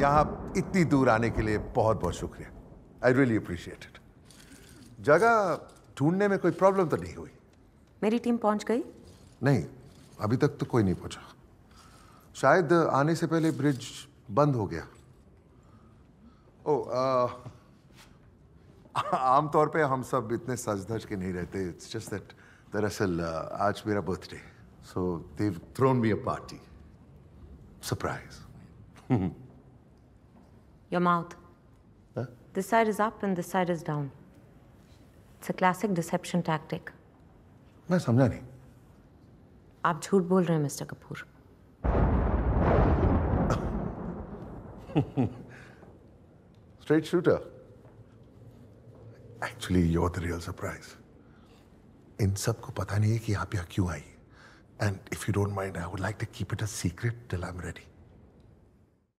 यहाँ इतनी दूर आने के लिए बहुत बहुत शुक्रिया। I really appreciate it. जगह ढूंढने में कोई प्रॉब्लम तो नहीं हुई? मेरी टीम पहुँच गई? नहीं, अभी तक तो कोई नहीं पहुँचा। शायद आने से पहले ब्रिज बंद हो गया। आमतौर पे हम सब इतने सज धज के नहीं रहते। इट्स जस्ट दैट दरअसल आज मेरा birthday, so they have thrown me a party, surprise. Your mouth, this side is up and this side is down. It's a classic deception tactic. मैं समझा नहीं। आप झूठ बोल रहे हैं mister Kapoor. Straight shooter. Actually, you're the real surprise. इन सब को पता नहीं है कि आप यहाँ क्यों आई। And if you don't mind, I would like to keep it a secret till I'm ready.